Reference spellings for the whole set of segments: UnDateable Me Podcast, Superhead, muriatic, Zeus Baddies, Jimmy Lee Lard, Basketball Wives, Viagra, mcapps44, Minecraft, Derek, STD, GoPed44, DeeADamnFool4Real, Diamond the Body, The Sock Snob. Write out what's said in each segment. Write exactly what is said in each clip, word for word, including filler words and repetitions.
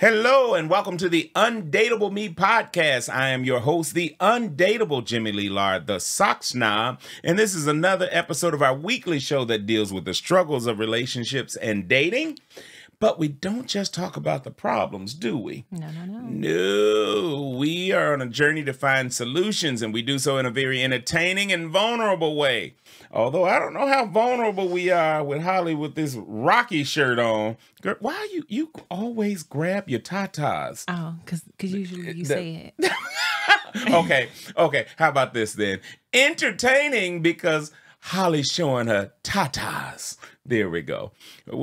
Hello and welcome to the UnDateable Me Podcast. I am your host, the undateable Jimmy Lee Lard, the sock snob, and this is another episode of our weekly show that deals with the struggles of relationships and dating. But we don't just talk about the problems, do we? No, no, no. No, we are on a journey to find solutions, and we do so in a very entertaining and vulnerable way. Although I don't know how vulnerable we are with Holly with this Rocky shirt on. Girl, why you you always grab your tatas? Oh, because because usually you the, say it. okay, okay. How about this then? Entertaining because Holly's showing her tatas. There we go.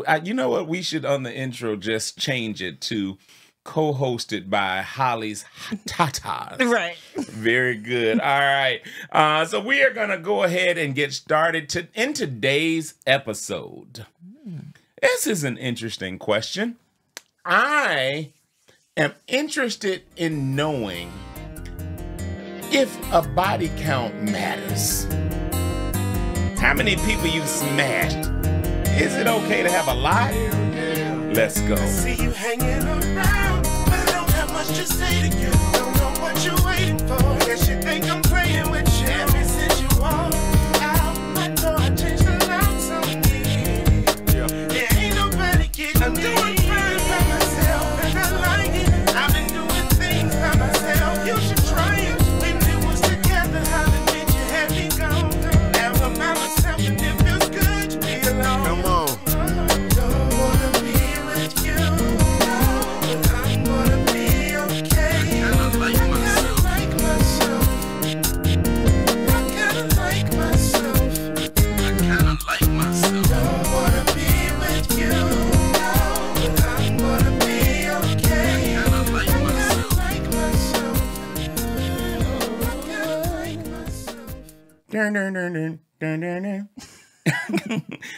I, you know what? We should on the intro just change it to co-hosted by Holly's Tatas. Right. Very good. All right. Uh, so we are going to go ahead and get started to, in today's episode. Mm. This is an interesting question. I am interested in knowing if a body count matters. How many people you've smashed? Is it okay to have a lie? Let's go. See you hanging around. Much to say to you, don't know what you're waiting for. Guess you think I'm playing with you. Ever since you walked out my door, I changed the lights on you. There ain't nobody getting I'm me. Doing fine by myself, and I like it. I've been doing things by myself. You should try it. When we was together, how the bitch you had me gone. Now I'm by myself, and it feels good to be alone. Come on.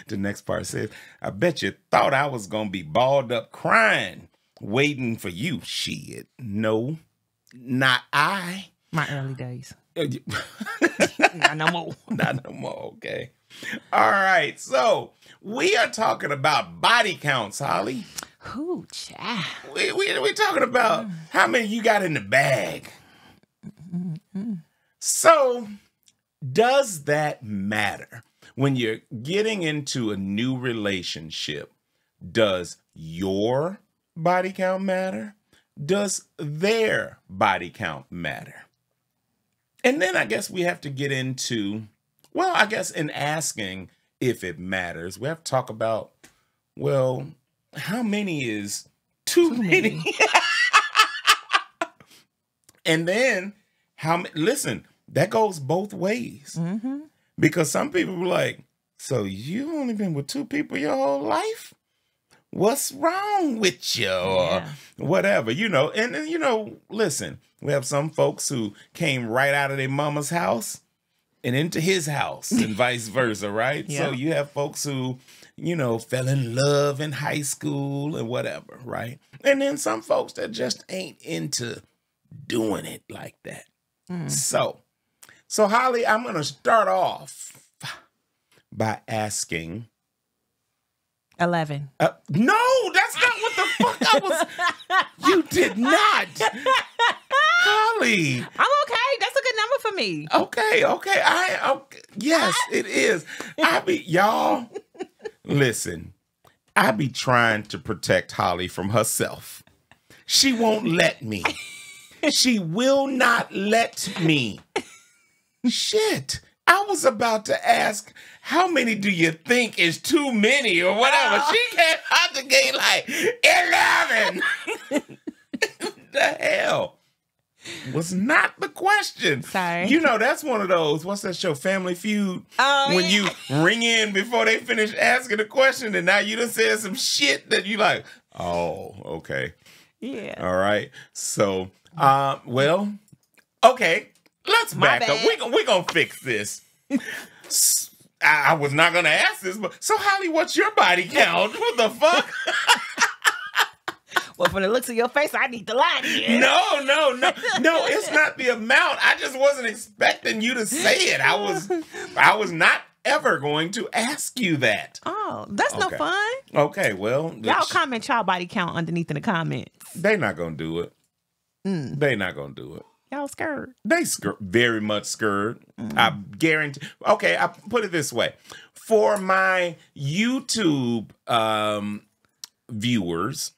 The next part says, I bet you thought I was going to be balled up crying, waiting for you. Shit. No, not I. My early days. Not no more. Not no more. Okay. All right. So we are talking about body counts, Holly. Ooh, child. We, we, we're talking about how many you got in the bag. Mm-hmm. So does that matter? When you're getting into a new relationship, does your body count matter? Does their body count matter? And then I guess we have to get into, well, I guess in asking if it matters, we have to talk about, well, how many is too, too many? many. And then, how? Listen, that goes both ways. Mm-hmm. Because some people were like, so you only been with two people your whole life? What's wrong with you? Yeah. Or whatever, you know. And, and, you know, listen, we have some folks who came right out of their mama's house and into his house and vice versa, right? Yeah. So you have folks who, you know, fell in love in high school and whatever, right? And then some folks that just ain't into doing it like that. Mm. So... So, Holly, I'm going to start off by asking. eleven. Uh, no, that's not what the fuck I was. You did not. Holly. I'm okay. That's a good number for me. Okay, okay. I okay. Yes, it is. I be, y'all, listen, I be trying to protect Holly from herself. She won't let me. She will not let me. Shit, I was about to ask, how many do you think is too many or whatever? Oh. She came out the gate like, eleven. The hell was not the question. Sorry. You know, that's one of those, what's that show, Family Feud? Oh, when yeah. you ring in before they finish asking the question and now you done said some shit that you like, oh, okay. Yeah. All right. So, uh, well, okay. Let's My back bad. up. We're we going to fix this. I, I was not going to ask this, but so, Holly, what's your body count? What the fuck? Well, from the looks of your face, I need to lie to you. No, no, no. No, it's not the amount. I just wasn't expecting you to say it. I was I was not ever going to ask you that. Oh, that's okay. No fun. Okay, well. Y'all comment y'all body count underneath in the comments. They not going to do it. Mm. They not going to do it. Y'all scared. They scared. Very much scared. Mm. I guarantee. Okay, I put it this way. For my YouTube um, viewers,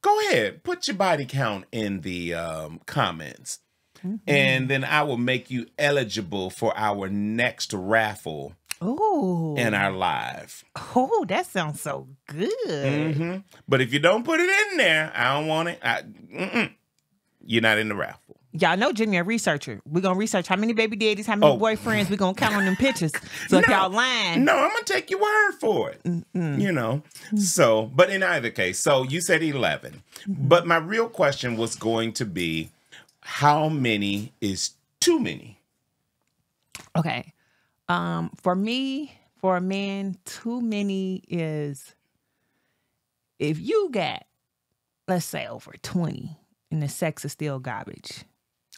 go ahead. Put your body count in the um, comments. Mm-hmm. And then I will make you eligible for our next raffle. Ooh. In our live. Oh, that sounds so good. Mm-hmm. But if you don't put it in there, I don't want it. I, mm-mm. You're not in the raffle. Y'all know Jimmy, a researcher. We're going to research how many baby daddies, how many oh. boyfriends. We're going to count on them pictures. So no, if y'all lying. No, I'm going to take your word for it. Mm-mm. You know. So, but in either case, so you said eleven. Mm-hmm. But my real question was going to be, how many is too many? Okay. Um, for me, for a man, too many is if you got, let's say, over twenty and the sex is still garbage.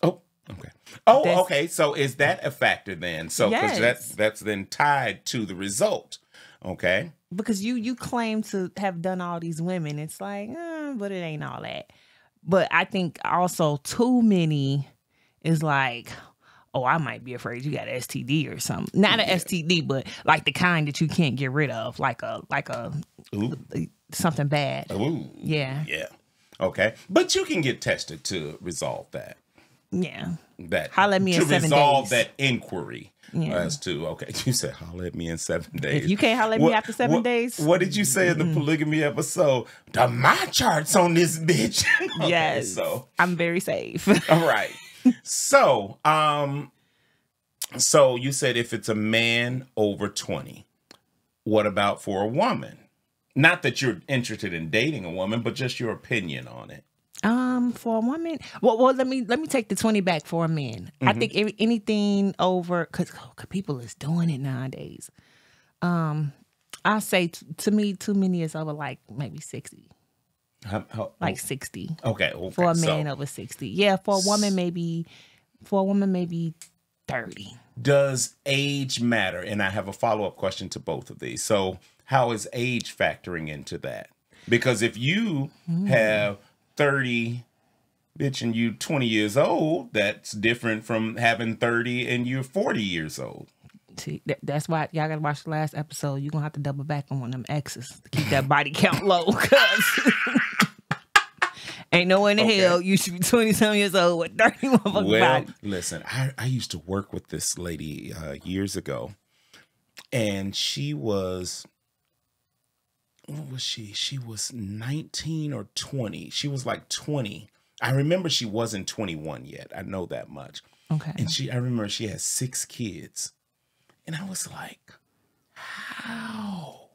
Oh, okay. Oh, that's, okay. So is that a factor then? So yes. 'Cause that's, that's then tied to the result. Okay. Because you, you claim to have done all these women. It's like, eh, but it ain't all that. But I think also too many is like, oh, I might be afraid you got an S T D or something. Not an yeah. S T D, but like the kind that you can't get rid of, like a like a Ooh. something bad. Ooh. Yeah. Yeah. Okay. But you can get tested to resolve that. Yeah. That holler at me to in seven resolve days. That inquiry yeah. as to okay. You said holler at me in seven days. If you can't holler at what, me after seven what, days. What did you say mm-hmm. in the polygamy episode? The my chart's on this bitch. Okay, yes. So I'm very safe. All right. So um so you said if it's a man over twenty, what about for a woman? Not that you're interested in dating a woman, but just your opinion on it. Um, for a woman, well, well, let me let me take the twenty back for a man. Mm-hmm. I think anything over, cause, oh, cause people is doing it nowadays. Um, I say t to me, too many is over like maybe sixty, how, how, like oh. sixty. Okay, okay, for a man so, over sixty, yeah. For a woman, maybe for a woman maybe thirty. Does age matter? And I have a follow up question to both of these. So, how is age factoring into that? Because if you mm. have thirty, bitch, and you twenty years old, that's different from having thirty and you're forty years old. See, that, that's why y'all got to watch the last episode. You're going to have to double back on one of them exes to keep that body count low. Cause ain't no way in the okay. hell you should be twenty-seven years old with thirty motherfucking well, body. Listen, I, I used to work with this lady uh, years ago, and she was... What was she? She was nineteen or twenty. She was like twenty. I remember she wasn't twenty-one yet. I know that much. Okay. And she, I remember she had six kids. And I was like, how?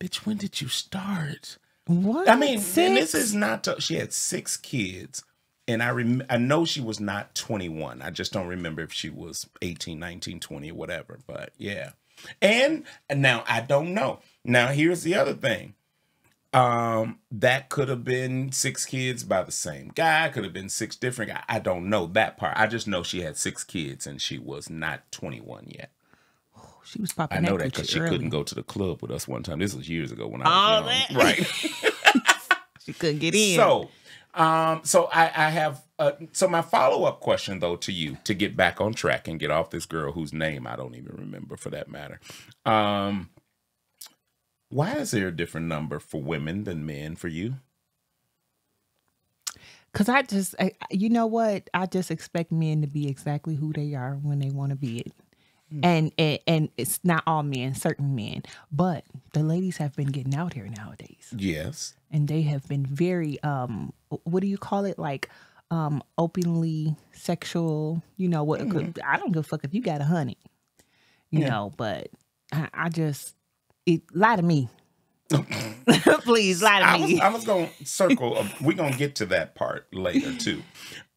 Bitch, when did you start? What? I mean, and this is not, to, she had six kids. And I rem I know she was not twenty-one. I just don't remember if she was eighteen, nineteen, twenty, whatever. But yeah. And now I don't know. Now, here's the other thing. Um, that could have been six kids by the same guy. Could have been six different guys. I don't know that part. I just know she had six kids and she was not twenty-one yet. Oh, she was popping I know that because she couldn't go to the club with us one time. This was years ago when I was young. Right. She couldn't get in. So, um, so I, I have, uh, so my follow-up question though to you to get back on track and get off this girl whose name I don't even remember for that matter. Um... Why is there a different number for women than men for you? Because I just, I, you know what? I just expect men to be exactly who they are when they want to be it. Mm. And, and and it's not all men, certain men. But the ladies have been getting out here nowadays. Yes. And they have been very, um, what do you call it? Like um, openly sexual. You know, what? Mm. Could, I don't give a fuck if you got a honey. You yeah. know, but I, I just... It, lie to me. Please, lie to I me. Was, I was going to circle. We're going to get to that part later, too.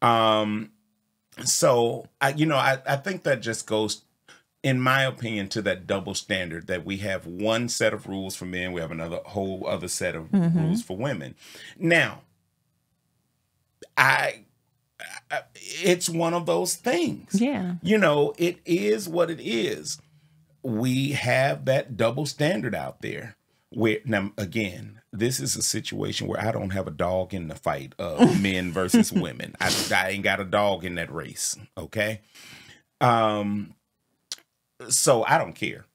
Um, so, I, you know, I, I think that just goes, in my opinion, to that double standard that we have one set of rules for men. We have another whole other set of mm-hmm. rules for women. Now, I it's one of those things. Yeah. You know, it is what it is. We have that double standard out there. Where, now, again, this is a situation where I don't have a dog in the fight of men versus women. I, I ain't got a dog in that race. Okay. Um, so I don't care.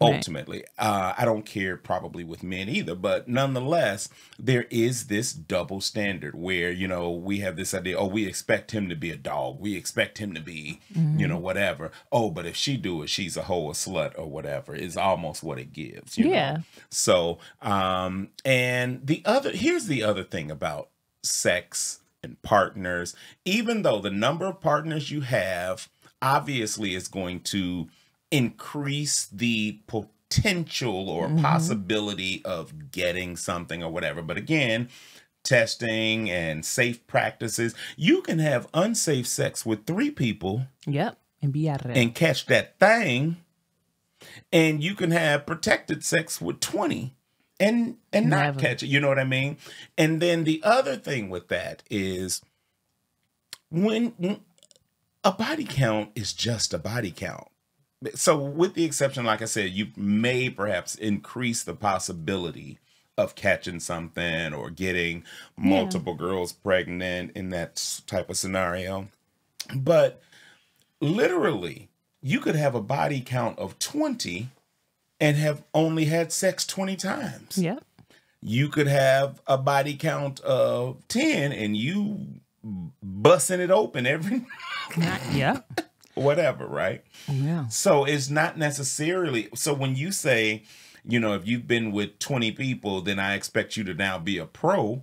Ultimately, right. uh, I don't care probably with men either, but nonetheless, there is this double standard where, you know, we have this idea, oh, we expect him to be a dog. We expect him to be, mm-hmm. you know, whatever. Oh, but if she do it, she's a hoe, a slut or whatever is almost what it gives. You yeah. know? So, um, and the other, here's the other thing about sex and partners, even though the number of partners you have, obviously is going to increase the potential or mm-hmm. possibility of getting something or whatever. But again, testing and safe practices, you can have unsafe sex with three people. Yep. And be out of it. And catch that thing. And you can have protected sex with twenty and, and not catch it. You know what I mean? And then the other thing with that is when, when a body count is just a body count. So with the exception, like I said, you may perhaps increase the possibility of catching something or getting multiple yeah. girls pregnant in that type of scenario. But literally, you could have a body count of twenty and have only had sex twenty times. Yeah. You could have a body count of ten and you busting it open every night. Yeah. Whatever, right? Yeah. So it's not necessarily, so when you say, you know, if you've been with twenty people, then I expect you to now be a pro.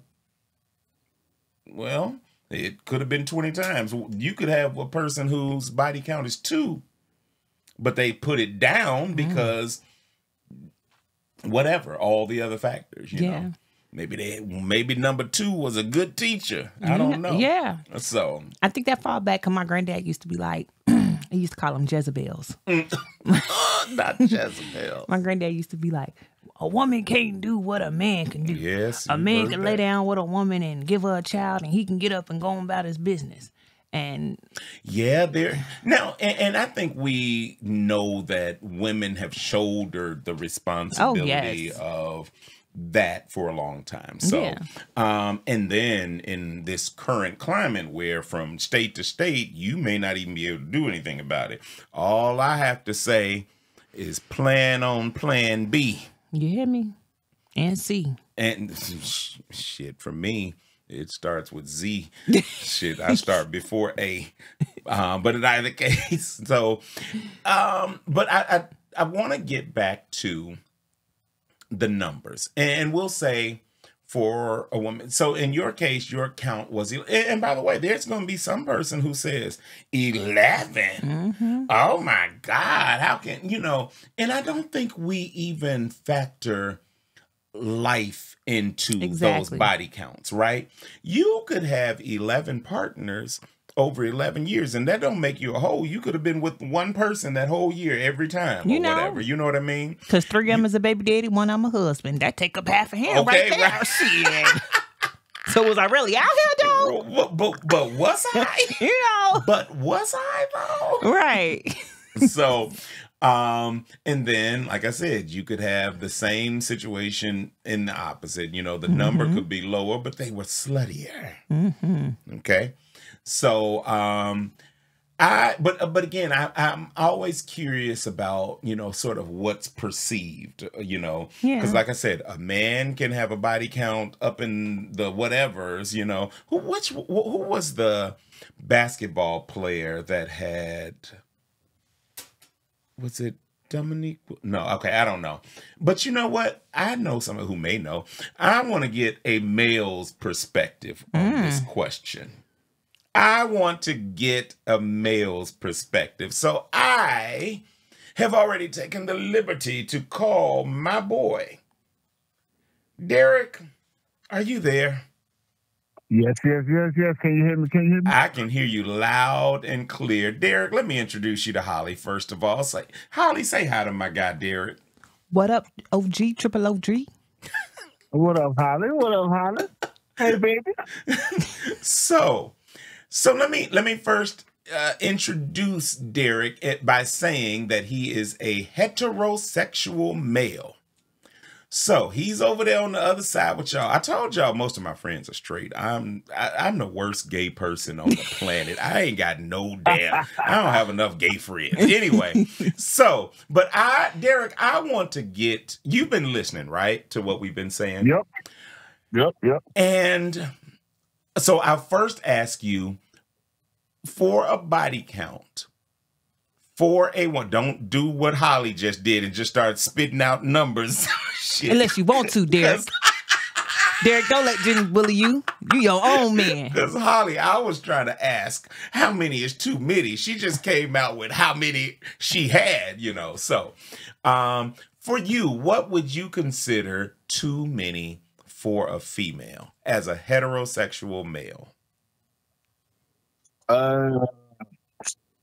Well, it could have been twenty times. You could have a person whose body count is two, but they put it down because mm. whatever, all the other factors, you yeah. know. Maybe they, maybe number two was a good teacher. I don't know. Yeah. So I think that fall back, 'cause my granddad used to be like, I used to call them Jezebels. Not Jezebel. My granddad used to be like, a woman can't do what a man can do. Yes. A man can that. lay down with a woman and give her a child and he can get up and go on about his business. And yeah, there now, and, and I think we know that women have shouldered the responsibility oh, yes. of that for a long time. So, yeah. um, and then in this current climate where from state to state, you may not even be able to do anything about it. All I have to say is plan on plan B. You hear me? And C. And shit, for me, it starts with Z. Shit, I start before A. Um, but in either case, so, um, but I, I, I want to get back to the numbers, and we'll say for a woman. So in your case, your count was, and by the way, there's going to be some person who says eleven. Mm-hmm. Oh my God. How can, you know, and I don't think we even factor life into exactly. those body counts, right? You could have eleven partners over eleven years, and that don't make you a hoe. You could have been with one person that whole year every time, you or know, whatever. You know what I mean? Because three of them is a baby daddy, one I'm a husband. That take up half of him, okay, right there. Right. Shit. So was I really out here, though? But, but, but was I? You know. But was I, though? Right. So, um, and then, like I said, you could have the same situation in the opposite. You know, the mm-hmm. number could be lower, but they were sluttier. Mm-hmm. Okay. So, um, I, but, but again, I, I'm always curious about, you know, sort of what's perceived, you know, because yeah. like I said, a man can have a body count up in the whatevers, you know, who, which, who was the basketball player that had, was it Dominique? No. Okay. I don't know. But you know what? I know someone who may know. I want to get a male's perspective on mm. this question. I want to get a male's perspective. So I have already taken the liberty to call my boy. Derek, are you there? Yes, yes, yes, yes. Can you hear me? Can you hear me? I can hear you loud and clear. Derek, let me introduce you to Holly, first of all. Say, Holly, say hi to my guy, Derek. What up, O G, triple O G? What up, Holly? What up, Holly? Hey, baby. So So let me let me first uh, introduce Derek by saying that he is a heterosexual male. So he's over there on the other side with y'all. I told y'all most of my friends are straight. I'm I, I'm the worst gay person on the planet. I ain't got no damn. I don't have enough gay friends. Anyway, so but I, Derek, I want to get. You've been listening, right, to what we've been saying. Yep. Yep. Yep. And so I first ask you for a body count. For a one, don't do what Holly just did and just start spitting out numbers. Shit. Unless you want to, Derek. Derek, don't let Jimmy bully you. You your own man. Because Holly, I was trying to ask how many is too many. She just came out with how many she had, you know. So um, for you, what would you consider too many for a female as a heterosexual male? Uh...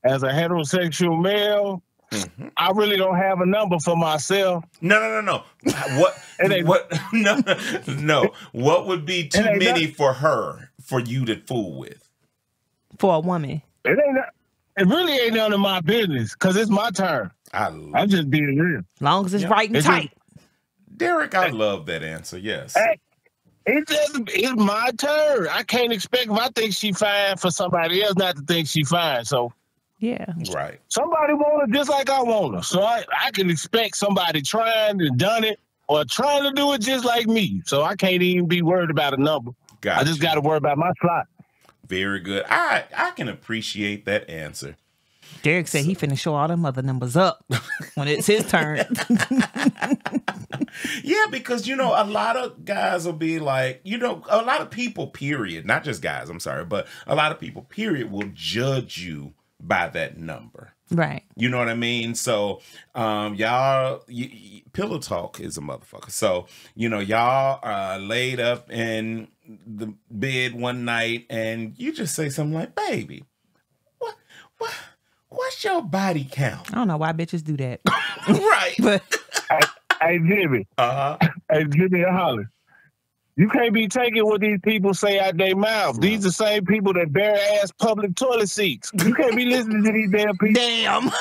As a heterosexual male, mm-hmm. I really don't have a number for myself. No, no, no, no. What? what? No, no. What would be too many not, for her, for you to fool with? For a woman, it ain't. It really ain't none of my business because it's my turn. I love I'm just being real. As long as it's yeah. right and it's tight. Just, Derek, I love that answer. Yes. Hey. It just, it's my turn. I can't expect if I think she fine for somebody else not to think she fine. So. Yeah. Right. Somebody want her just like I want her. So I, I can expect somebody trying to done it or trying to do it just like me. So I can't even be worried about a number. Gotcha. I just got to worry about my slot. Very good. I, I can appreciate that answer. Derek said so. He finna show all them other numbers up when it's his turn. Yeah, because, you know, a lot of guys will be like, you know, a lot of people, period, not just guys, I'm sorry, but a lot of people, period, will judge you by that number. Right. You know what I mean? So, um, y'all, pillow talk is a motherfucker. So, you know, y'all are laid up in the bed one night and you just say something like, baby, what, what, what's your body count? I don't know why bitches do that. Right. But hey, Jimmy. Uh-huh. Hey, Jimmy and Holly. You can't be taking what these people say out their mouth. These are the same people that bare ass public toilet seats. You can't be listening to these damn people. Damn.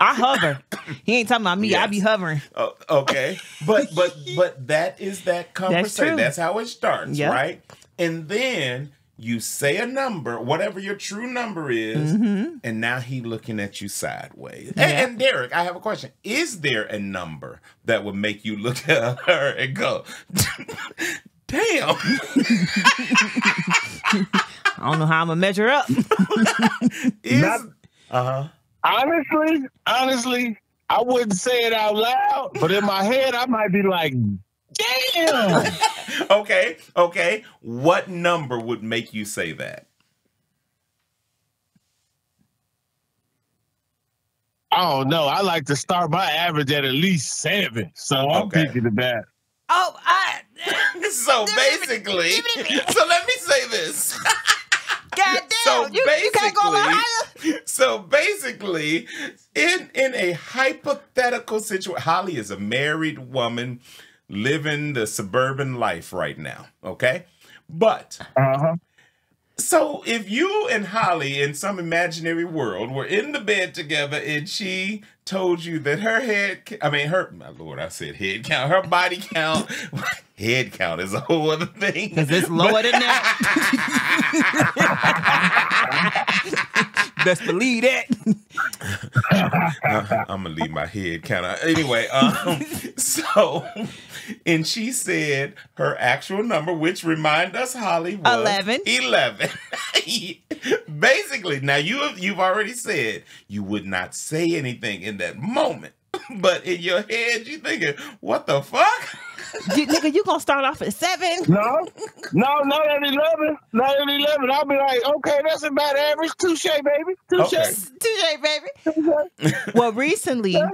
I hover. He ain't talking about me. Yes. I be hovering. Oh, okay. But but but that is that conversation. That's, That's how it starts, yep. right? And then you say a number, whatever your true number is, mm-hmm. and now he looking at you sideways. Yeah. And, and Derek, I have a question. Is there a number that would make you look at her and go, damn. I don't know how I'm going to measure up. is, Not, uh-huh. Honestly, honestly, I wouldn't say it out loud, but in my head, I might be like, damn. Okay, okay. What number would make you say that? Oh no, I like to start my average at at least seven, so I'm okay. thinking about. Oh, I. So basically, so let me say this. God damn, so you, you can't go a little higher. So basically, in in a hypothetical situation, Holly is a married woman. Living the suburban life right now, okay? But, uh-huh. so if you and Holly in some imaginary world were in the bed together and she told you that her head, I mean, her, my Lord, I said head count, her body count, head count is a whole other thing. Because it's lower than that. Best believe that. I, I'm gonna leave my head kind of anyway. Um, so, and she said her actual number, which remind us, Holly, was eleven. Eleven. Basically, now you have, you've already said you would not say anything in that moment, but in your head you thinking, "What the fuck, you, nigga? You gonna start off at seven? No, no, not at eleven. Not at eleven. I'll be like, okay, that's about average. Touche, baby. Touche. Okay. Touche, baby. Well, recently, uh,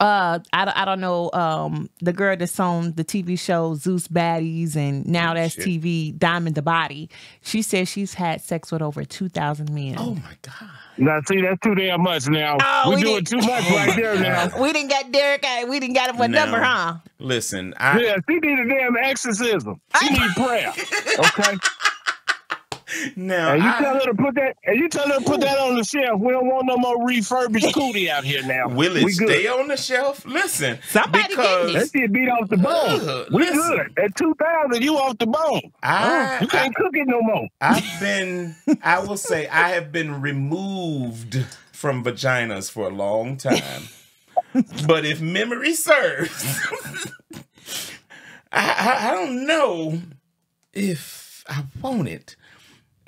I I don't know, um, the girl that's on the T V show Zeus Baddies, and now that's Shit. T V Diamond the Body. She said she's had sex with over two thousand men. Oh my God. Now see, that's too damn much now. Oh, we, we doing too much right there now. We didn't got Derek. We didn't got him a no. number, huh? Listen, I... yeah, she need a damn exorcism. She need prayer. Okay. Now and you I... tell her to put that. And you tell her to put Ooh. that on the shelf. We don't want no more refurbished cootie out here now. Will it stay on the shelf? Listen, somebody because... that shit beat off the bone. Uh, we good at two thousand. You off the bone. I, oh, you can't I, cook it no more. I've been. I will say I have been removed from vaginas for a long time. But if memory serves, I, I, I don't know if I want it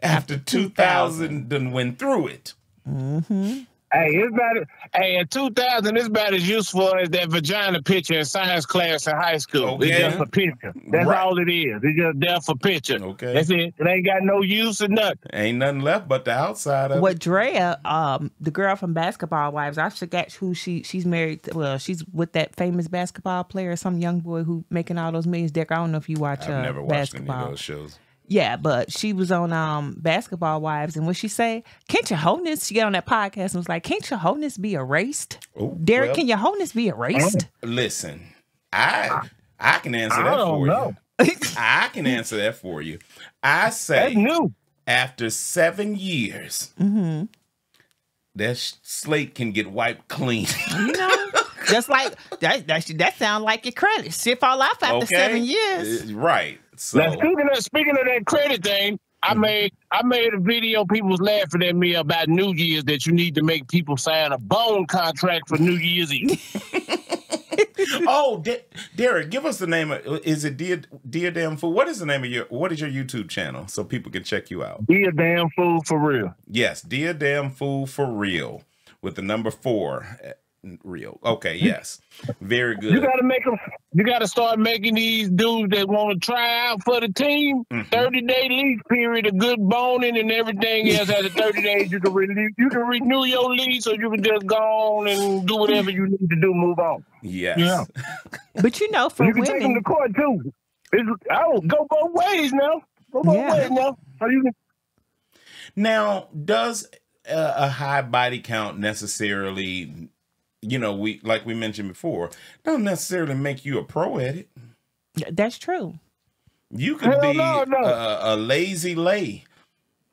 after two thousand and went through it. Mm-hmm. Hey, it's about as, hey, in two thousand, it's about as useful as that vagina picture in science class in high school. Okay. It's just a picture. That's right. All it is. It's just there for picture. Okay. That's it. It ain't got no use or nothing. Ain't nothing left but the outside of what it. Drea, um, the girl from Basketball Wives, I forgot who she she's married to. Well, she's with that famous basketball player, some young boy who making all those millions. Deck, I don't know if you watch I've uh, never watched basketball. Any of those shows. Yeah, but she was on um, Basketball Wives, and what she say? Can't your wholeness? She got on that podcast and was like, "Can't your wholeness be erased?" Ooh, Derek, well, can your wholeness be erased? Listen, I I can answer I that don't for know. you. I can answer that for you. I say, new. after seven years, mm-hmm. that slate can get wiped clean. You know. Just like that. That, that sounds like your credit. Shit fall off after okay. seven years, uh, right? So. Now, speaking of, speaking of that credit thing, I made I made a video. People was laughing at me about New Year's that you need to make people sign a bone contract for New Year's Eve. Oh, De Derek, give us the name of. Is it Dear Dear Damn Fool? What is the name of your? What is your YouTube channel so people can check you out? Dear Damn Fool for real. Yes, Dear Damn Fool for real with the number four. Real. Okay, yes. Very good. You gotta make them you gotta start making these dudes that wanna try out for the team. Mm-hmm. Thirty day lease period, a good boning and everything else. After thirty days you can renew you can renew your lease, or you can just go on and do whatever you need to do, move on. Yes. Yeah. But you know, for you can women, take them to court too. It's, I don't go both ways now. Go both yeah. ways now. So you can... Now, does uh, a high body count necessarily, you know, we like we mentioned before, don't necessarily make you a pro at it. That's true. You could Hell be no, no. A, a lazy lay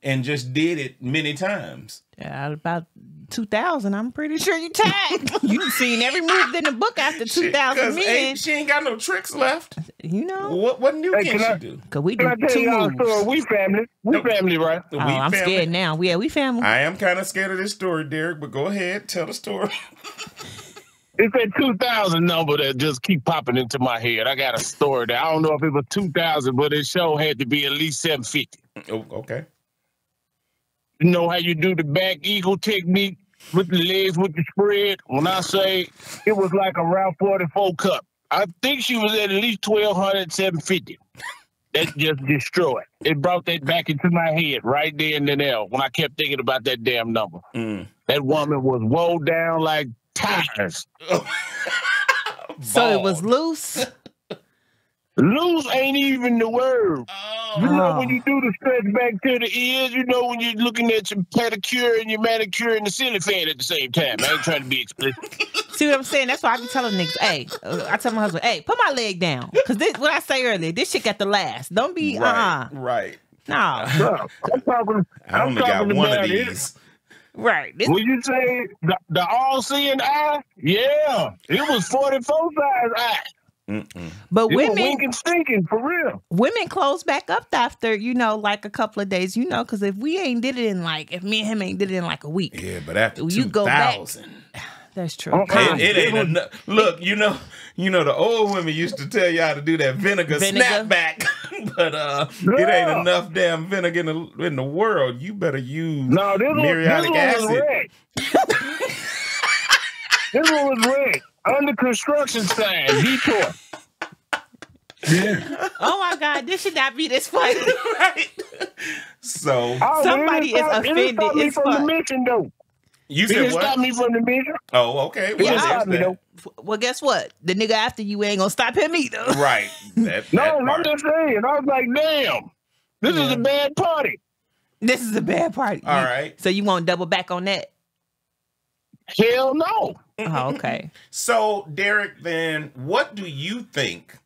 and just did it many times. Yeah, about two thousand, I'm pretty sure you tagged. You've seen every move in the book after two thousand. She, ain't, she ain't got no tricks left. You know? What What new hey, can, can I, she do? Because we do two moves. We family. We family, right? Oh, we I'm family. scared now. Yeah, we family. I am kind of scared of this story, Derek, but go ahead. Tell the story. It's that two thousand number that just keep popping into my head. I got a story that I don't know if it was two thousand, but it sure had to be at least seven fifty. Oh, okay. You know how you do the back eagle technique with the legs with the spread? When I say it was like a round forty-four cup, I think she was at least twelve hundred, seven fifty. That just destroyed. It brought that back into my head right there and then there when I kept thinking about that damn number. Mm. That woman was woe down like tires. So it was loose? Loose ain't even the word. Oh, you know, when you do the stretch back to the ears, you know, when you're looking at your pedicure and your manicure and the silly fan at the same time. I ain't trying to be explicit. See what I'm saying? That's why I be telling niggas, hey, I tell my husband, hey, put my leg down. Because this, what I say earlier, this shit got to last. Don't be, right, uh-uh. Right. No. Bro, I'm talking, I only got one of these. It. Right. Would you say the, the all-seeing eye? Yeah. It was forty-four size eye. Mm-mm. But you women thinking for real. Women close back up after, you know, like a couple of days, you know, because if we ain't did it in like, if me and him ain't did it in like a week, yeah, but after you two thousand, go back, that's true. Uh-uh. It, it ain't it was, look, you know, you know, the old women used to tell you how to do that vinegar, vinegar. snapback, but uh, no. it ain't enough damn vinegar in the, in the world. You better use no, this muriatic was, this acid. Was red. This one was red. Under construction sign, detour. Yeah. Oh my God, this should not be this funny, right? So oh, somebody is stopped, offended. It stopped me from fun. the mission, though. You said it what? Stopped me from the mission. Oh, okay. Well, yeah, me, though. Well, guess what? The nigga after you ain't gonna stop him either. Right. That, that no, I'm just saying. I was like, damn, this yeah. is a bad party. This is the bad part. All you, right. So you won't double back on that? Hell no. Oh, okay. So, Derek, then what do you think?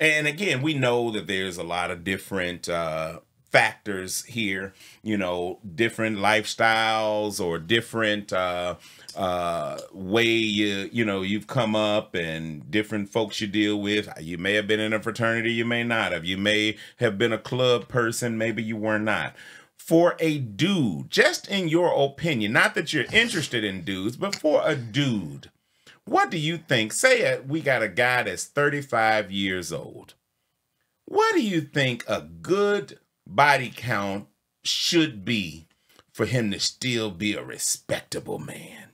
And again, we know that there's a lot of different uh, factors here, you know, different lifestyles or different uh, uh, way, you, you know, you've come up and different folks you deal with. You may have been in a fraternity. You may not have. You may have been a club person. Maybe you were not. For a dude, just in your opinion, not that you're interested in dudes, but for a dude, what do you think? Say we got a guy that's thirty-five years old. What do you think a good body count should be for him to still be a respectable man?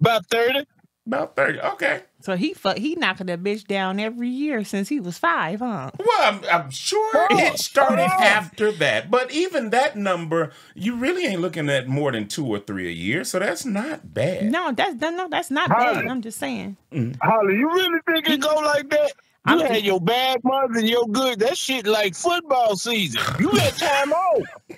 About thirty. About thirty. Okay. So he fuck, he knocking that bitch down every year since he was five, huh? Well, I'm, I'm sure oh, it started oh. after that. But even that number, you really ain't looking at more than two or three a year. So that's not bad. No, that's no, that's not Holly, bad. I'm just saying. Holly, you really think it go like that? You I'm had your bad months and your good. That shit like football season. You had time off. Yeah,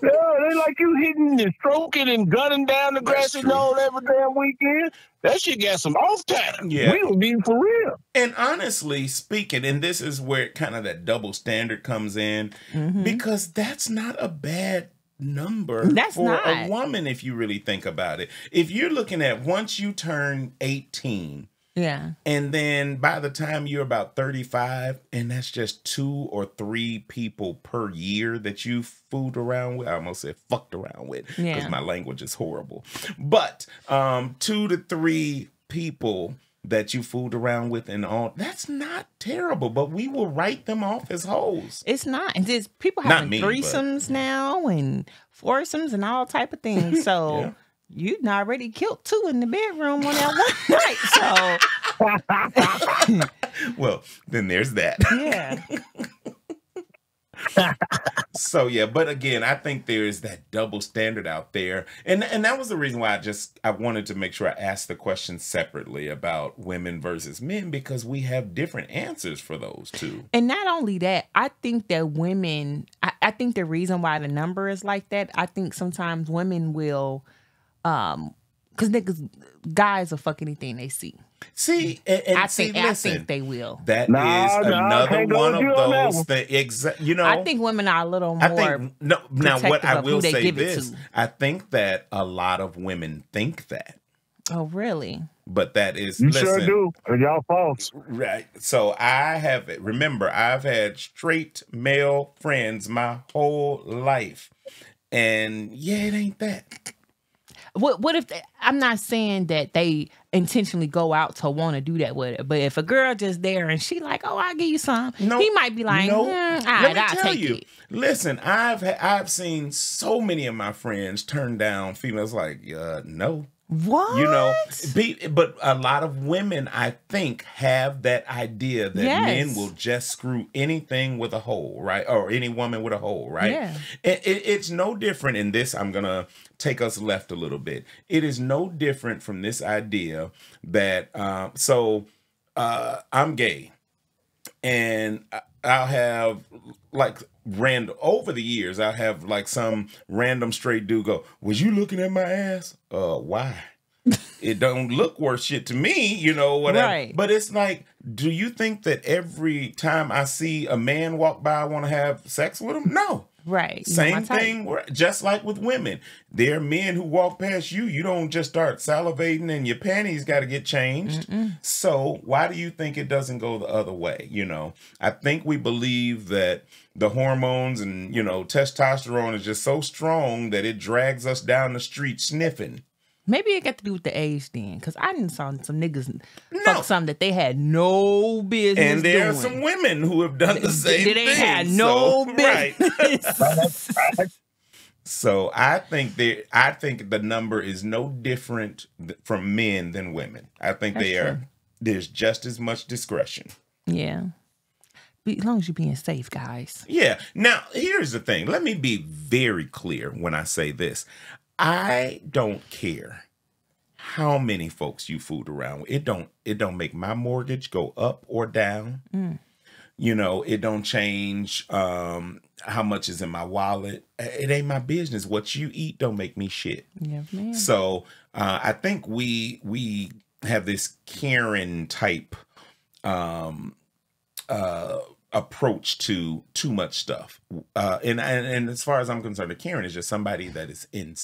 they like you hitting and stroking and gunning down the grass and all every damn weekend. That shit got some off time. Yeah. We would be for real. And honestly speaking, and this is where kind of that double standard comes in, mm-hmm. because that's not a bad number that's for not. a woman if you really think about it. If you're looking at once you turn eighteen, yeah. And then by the time you're about thirty-five, and that's just two or three people per year that you fooled around with. I almost said fucked around with because yeah. my language is horrible. But um, two to three people that you fooled around with and all, that's not terrible, but we will write them off as hoes. It's not. And there's people having me, threesomes but... now and foursomes and all type of things. So... yeah. You'd already killed two in the bedroom on that one night, so. Well, then there's that. Yeah. So, yeah, but again, I think there is that double standard out there. And and that was the reason why I just, I wanted to make sure I asked the question separately about women versus men, because we have different answers for those two. And not only that, I think that women, I, I think the reason why the number is like that, I think sometimes women will... Um, cause niggas, guys will fuck anything they see. See, and, and I think see, listen, I think they will. That nah, is nah, another one of on those that exa you know. I think women are a little more. I think, no, now what I will say this: I think that a lot of women think that. Oh, really? But that is you listen, sure do. Y'all false, right? So I have it. Remember, I've had straight male friends my whole life, and yeah, it ain't that. What what if they, I'm not saying that they intentionally go out to want to do that with it, but if a girl just there and she like, oh, I'll give you some, nope. he might be like, nope. mm, all right, let me I'll tell take you. It. Listen, I've I've seen so many of my friends turn down females like, uh, no, what you know, be, but a lot of women I think have that idea that yes. men will just screw anything with a hole, right, or any woman with a hole, right? Yeah. It, it, it's no different in this. I'm gonna. Take us left a little bit. It is no different from this idea that, uh, so uh, I'm gay and I'll have like random, over the years, I'll have like some random straight dude go, was you looking at my ass? Uh, why? It don't look worth shit to me, you know, whatever. Right. But it's like, do you think that every time I see a man walk by, I want to have sex with him? No. Right. Same thing, just like with women. There are men who walk past you. You don't just start salivating and your panties got to get changed. Mm-mm. So why do you think it doesn't go the other way? You know, I think we believe that the hormones and, you know, testosterone is just so strong that it drags us down the street sniffing. Maybe it got to do with the age then, because I didn't saw some niggas no. fuck something that they had no business And there doing. Are some women who have done the same thing. They ain't had no so, business. Right. So I think they, I think the number is no different from men than women. I think That's they are. True. There's just as much discretion. Yeah. As long as you're being safe, guys. Yeah. Now, here's the thing. Let me be very clear when I say this. I don't care how many folks you fooled around with. It don't, it don't make my mortgage go up or down. Mm. You know, it don't change um, how much is in my wallet. It ain't my business. What you eat don't make me shit. Yeah, man. So uh, I think we we have this Karen type um, uh, approach to too much stuff. Uh, and, and and as far as I'm concerned, a Karen is just somebody that is in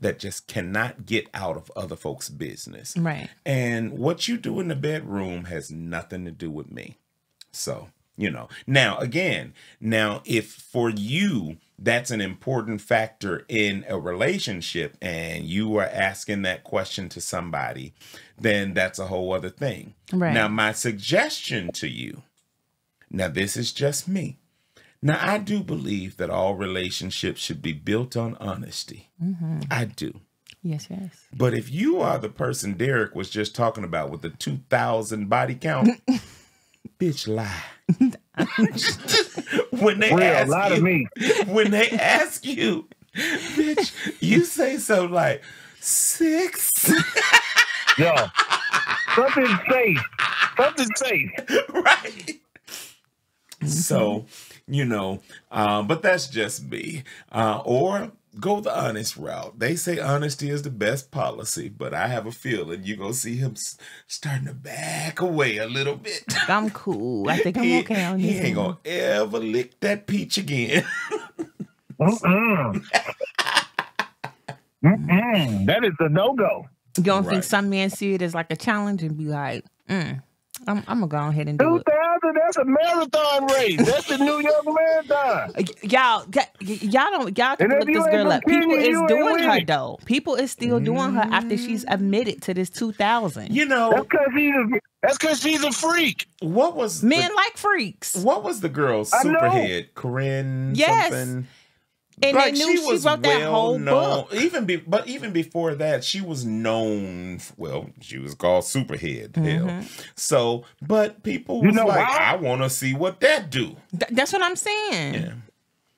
that just cannot get out of other folks' business. Right. And what you do in the bedroom has nothing to do with me. So. You know, now, again, now, if for you, that's an important factor in a relationship and you are asking that question to somebody, then that's a whole other thing. Right. Now, my suggestion to you, now, this is just me. Now, I do believe that all relationships should be built on honesty. Mm-hmm. I do. Yes, yes. But if you are the person Derek was just talking about with the two thousand body count, bitch, lie. when they Real, ask lie you, to me. When they ask you, bitch, you say something like six. Yo, something safe, something safe, right? Mm-hmm. So, you know, uh, but that's just me. Uh, or go the honest route. They say honesty is the best policy, but I have a feeling you're going to see him starting to back away a little bit. I'm cool. I think I'm he, okay on this. He ain't going to ever lick that peach again. Mm-mm. Mm-mm. That is a no-go. You don't right. think some men see it as like a challenge and be like, mm, I'm, I'm going to go ahead and do it. That's a marathon race. That's the New York Marathon. Y'all, y'all don't, y'all can look this girl up. People is doing her though. People is still doing her after she's admitted to this two thousand. You know, that's because she's a, that's because she's a freak. What was men the, like freaks? What was the girl's Superhead? Corinne? Yes. Something? And like, they knew she, she was wrote well that whole known. book. Even be, but even before that, she was known. Well, she was called Superhead. Mm-hmm. Hell, so but people, you know, like, why? I want to see what that do. Th that's what I'm saying. Yeah.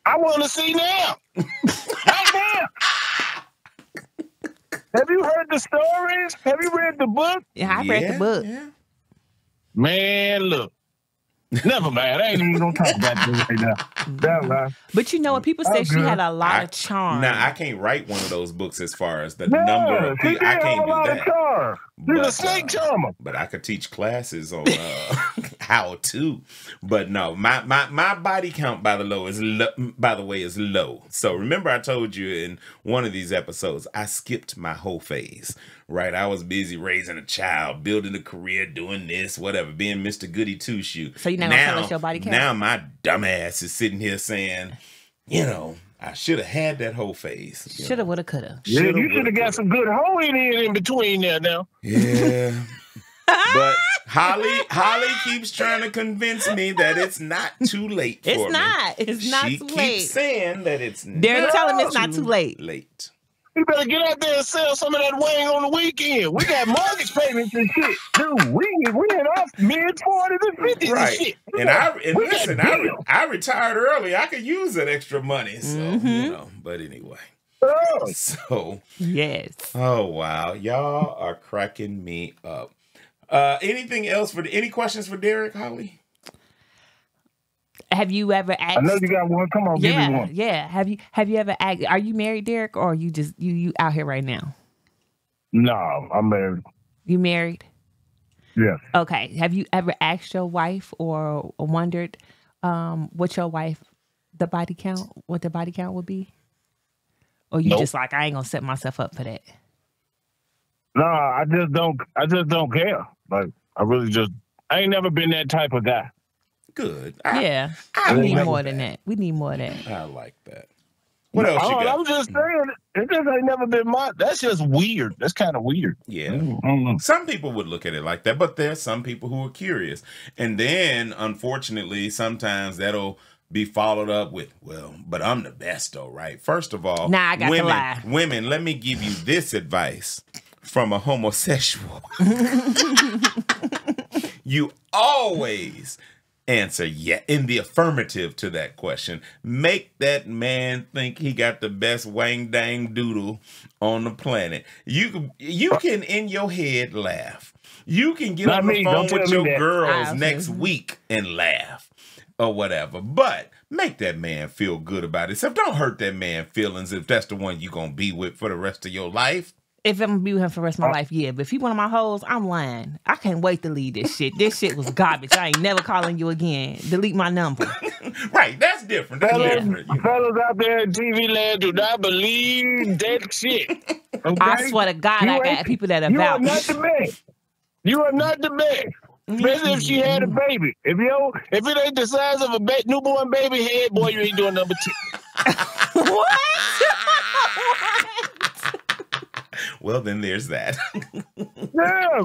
I want to see now. Right now. Have you heard the stories? Have you read the book? Yeah, I yeah, read the book. Yeah. Man, look. Never mind. I ain't even gonna talk about this right now. That lie. But you know what people say? Oh, she had a lot I, of charm. Now I can't write one of those books as far as the yeah, number of people. I can't a do lot that. Of charm. She's but, a snake charmer. Uh, but I could teach classes on uh, how to. But no, my my my body count by the low is lo by the way is low. So remember, I told you in one of these episodes, I skipped my whole phase. Right, I was busy raising a child, building a career, doing this, whatever, being Mister Goody Two Shoe. So you now tell us your body count. Now my dumbass is sitting here saying, you know, I should have had that whole phase. Should have, would have, could have. Yeah, shoulda, you should have got some good hoe in in between there now. Yeah, but Holly, Holly keeps trying to convince me that it's not too late. It's for not. Me. It's not she too late. She keeps saying that it's. They're not telling me it's not too late. Late. You better get out there and sell some of that wang on the weekend. We got mortgage payments and shit. Dude, we we in our mid forties and fifties right. and shit. And, I, and listen, I, I retired early. I could use that extra money. So, mm-hmm. you know, but anyway. Oh. So. Yes. Oh, wow. Y'all are cracking me up. Uh, anything else? for Any questions for Derek, Holly? Have you ever asked? I know you got one. Come on, yeah, give me one. Yeah. Have you Have you ever asked? Are you married, Derek, or are you just you you out here right now? No, I'm married. You married? Yeah. Okay. Have you ever asked your wife or wondered um, what your wife the body count, what the body count would be? Or you nope. just like, I ain't gonna set myself up for that. No, I just don't. I just don't care. Like I really just. I ain't never been that type of guy. Good. I, yeah. I we need like more that. than that. We need more than that. I like that. What else you got? I'm just saying, it just ain't never been my, that's just weird. That's kind of weird. Yeah. Mm-hmm. Some people would look at it like that, but there's some people who are curious. And then, unfortunately, sometimes that'll be followed up with, well, but I'm the best though, right? First of all, nah, I got women, to lie. Women, let me give you this advice from a homosexual. You always... answer yeah in the affirmative to that question. Make that man think he got the best wang dang doodle on the planet. You you can in your head laugh. You can get Not on the me. phone with your that. girls next week and laugh. or whatever. But make that man feel good about himself. Don't hurt that man's feelings if that's the one you're going to be with for the rest of your life. If I'm going to be with him for the rest of my life, yeah. But if he one of my hoes, I'm lying. I can't wait to leave this shit. This shit was garbage. I ain't never calling you again. Delete my number. Right. That's different. That's yeah. different. You know? Fellas out there in T V land, do not believe that shit. Okay? I swear to God, you I got people that are you about. Are not the man. You are not the man. Especially if she had a baby. If you if it ain't the size of a ba newborn baby head, boy, you ain't doing number two. What? What? Well, then there's that. Damn.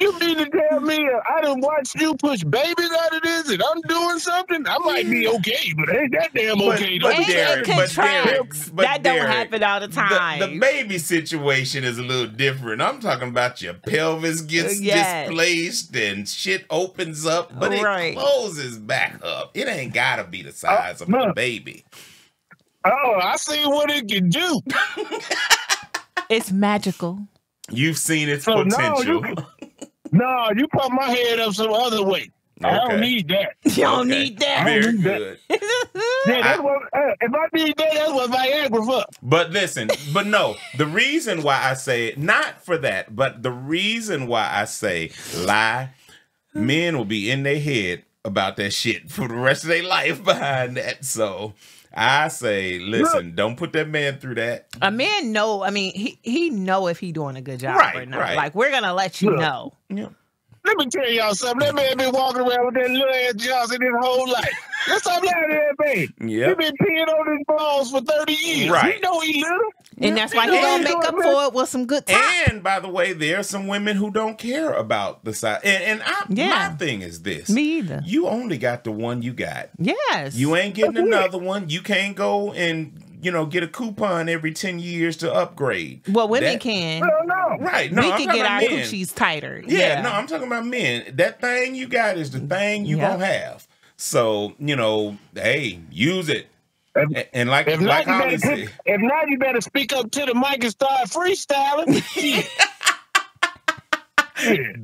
You mean to tell me uh, I done watched you push babies out of this and I'm doing something? I might be okay, but ain't that damn okay. But, but, Derek, but, Derek, but that Derek, don't happen all the time. The, the baby situation is a little different. I'm talking about your pelvis gets yes. displaced and shit opens up, but right. it closes back up. It ain't got to be the size uh, of a baby. Oh, I see what it can do. It's magical. You've seen its so potential. No, No, you put my head up some other way. Okay. I don't need that. You don't okay. need that. Very I need good. That. Yeah, that's I, what, uh, if I need that, that's what Viagra for. But listen, but no, the reason why I say it, not for that, but the reason why I say lie, men will be in their head about that shit for the rest of their life behind that. So I say, listen, Look, don't put that man through that. A man know, I mean, he he know if he doing a good job right, or not. Right. Like, we're going to let you Look, know. Yeah. Let me tell y'all something. That man been walking around with that little ass Johnson his whole life. That's how bad that man. Yep. He been peeing on his balls for thirty years. Right. You know he little. And that's why you he going to make up man. for it with some good time. And, by the way, there are some women who don't care about the size. And, and I, yeah. my thing is this. Me either. You only got the one you got. Yes. You ain't getting that's another it. one. You can't go and... you know, get a coupon every ten years to upgrade. Well, women that, can. Well, no. Right. No, we I'm can get our men. coochies tighter. Yeah, yeah, no, I'm talking about men. That thing you got is the thing you yep. gonna have. So, you know, hey, use it. If, and like, if, like not, you better, if, if not, you better speak up to the mic and start freestyling.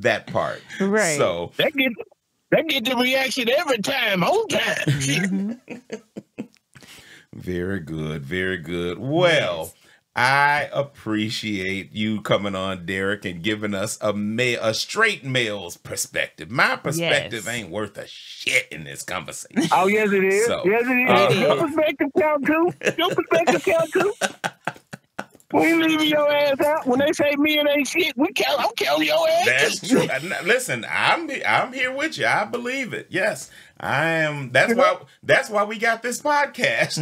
That part. Right. So. That get, that get the reaction every time, whole time. Mm-hmm. Very good. Very good. Well, yes. I appreciate you coming on, Derek, and giving us a ma a straight male's perspective. My perspective yes. ain't worth a shit in this conversation. Oh, yes, it is. So, yes, it is. Uh, it is. Your perspective count, too. Your perspective count, too. We leaving your ass out. When they say me and ain't shit, we count, I'm counting your ass. That's true. Listen, I'm I'm here with you. I believe it. Yes, I am. That's why. That's why we got this podcast,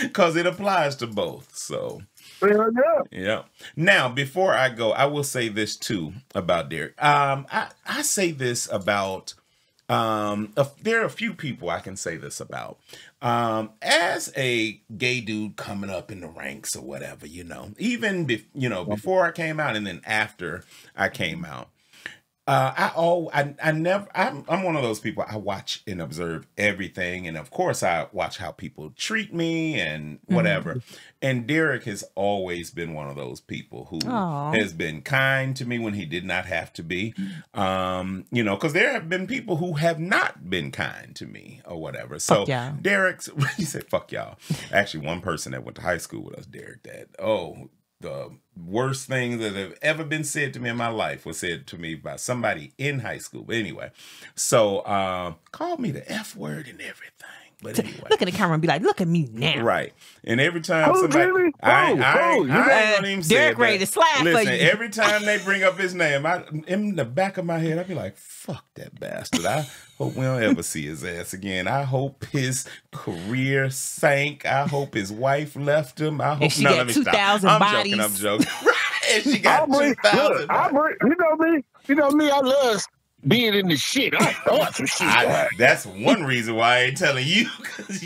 because mm-hmm. it applies to both. So yeah, yeah. yeah. Now, before I go, I will say this too about Derek. Um, I I say this about um. A, there are a few people I can say this about. Um, as a gay dude coming up in the ranks or whatever, you know, even, be, you know, before I came out and then after I came out, uh, I, oh, I, I never, I'm, I'm one of those people, I watch and observe everything. And of course I watch how people treat me and whatever. Mm-hmm. And Derek has always been one of those people who Aww. has been kind to me when he did not have to be, um, you know, cause there have been people who have not been kind to me or whatever. So Derek, he said, fuck y'all. Actually, one person that went to high school with us, Derek, that, oh, the worst thing that have ever been said to me in my life was said to me by somebody in high school. But anyway, so uh, called me the F word and everything. But anyway. Look at the camera and be like, look at me now. Right. And every time oh, somebody, really? I, oh, I, oh, I, I don't even say Derek ready to slap. Listen, for you. Every time they bring up his name, I, in the back of my head, I'd be like, fuck that bastard. I hope we don't ever see his ass again. I hope his career sank. I hope his wife left him. I hope she no, got two thousand I'm bodies. Joking, I'm joking. And she got two thousand. You know me. You know me. I love being in the shit. I thought some shit. I, that's one reason why I ain't telling you. That's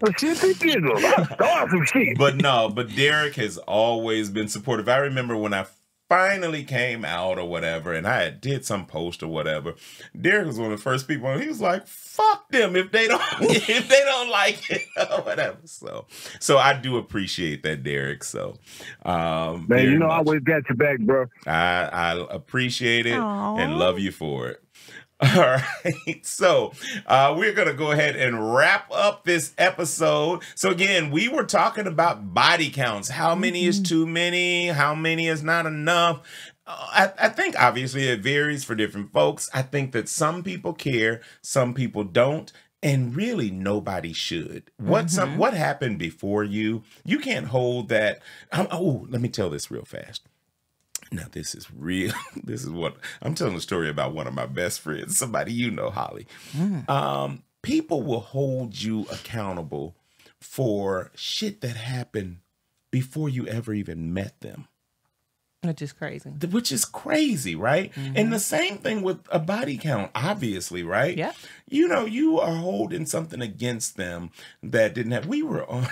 the shit they did. I thought some shit. But no, but Derek has always been supportive. I remember when I finally came out or whatever, and I had did some post or whatever, Derek was one of the first people, and he was like, fuck them if they don't if they don't like it or whatever. So so I do appreciate that, Derek. So um man, you know much. I always got your back, bro. I, I appreciate it Aww. and love you for it. All right, so uh, we're going to go ahead and wrap up this episode. So again, we were talking about body counts. How many mm-hmm. is too many? How many is not enough? Uh, I, I think obviously it varies for different folks. I think that some people care, some people don't. And really, nobody should. What some mm-hmm. what happened before you? You can't hold that. Um, oh, let me tell this real fast. Now, this is real. This is what I'm telling a story about one of my best friends, somebody you know, Holly. Mm. Um, people will hold you accountable for shit that happened before you ever even met them. Which is crazy. Which is crazy, right? Mm-hmm. And the same thing with a body count, obviously, right? Yeah. You know, you are holding something against them that didn't have. We were on,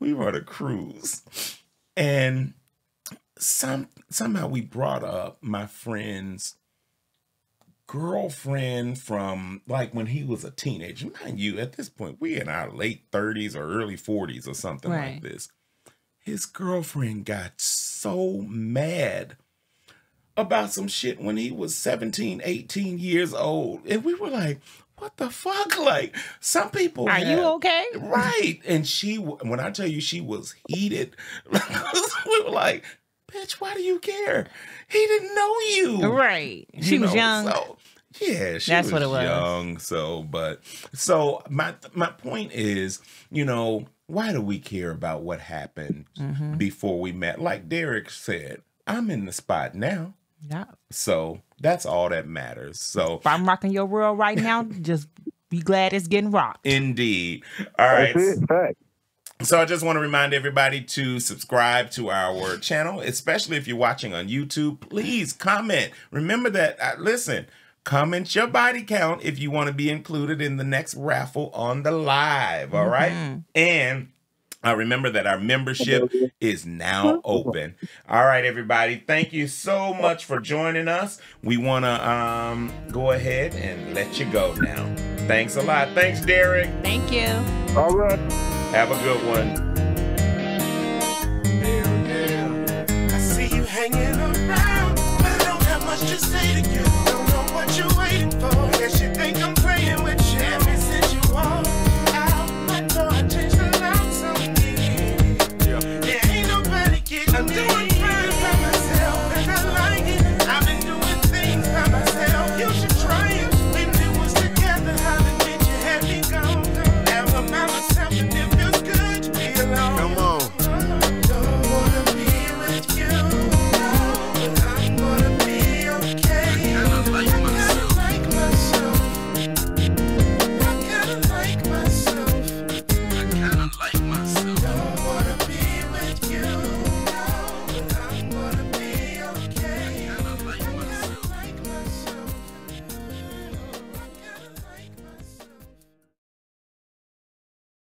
we were on a cruise, and some somehow we brought up my friend's girlfriend from like when he was a teenager. Mind you, at this point, we in our late thirties or early forties or something right. like this. His girlfriend got so mad about some shit when he was seventeen, eighteen years old. And we were like, what the fuck? Like, some people... Are have, you okay? Right. And she, when I tell you she was heated, we were like, bitch, why do you care? He didn't know you. Right. She you was know, young. So, yeah, she That's was, what it was young. So, but... So, my my point is, you know... Why do we care about what happened mm-hmm. before we met? Like Derek said, I'm in the spot now. Yeah. So that's all that matters. So if I'm rocking your world right now, just be glad it's getting rocked. Indeed. All right. That's it. Thanks. So I just want to remind everybody to subscribe to our channel, especially if you're watching on YouTube. Please comment. Remember that. Uh, listen. Comment your body count if you want to be included in the next raffle on the live, all right? Mm-hmm. And uh, remember that our membership is now open. All right, everybody. Thank you so much for joining us. We want to um, go ahead and let you go now. Thanks a lot. Thanks, Derek. Thank you. All right. Have a good one.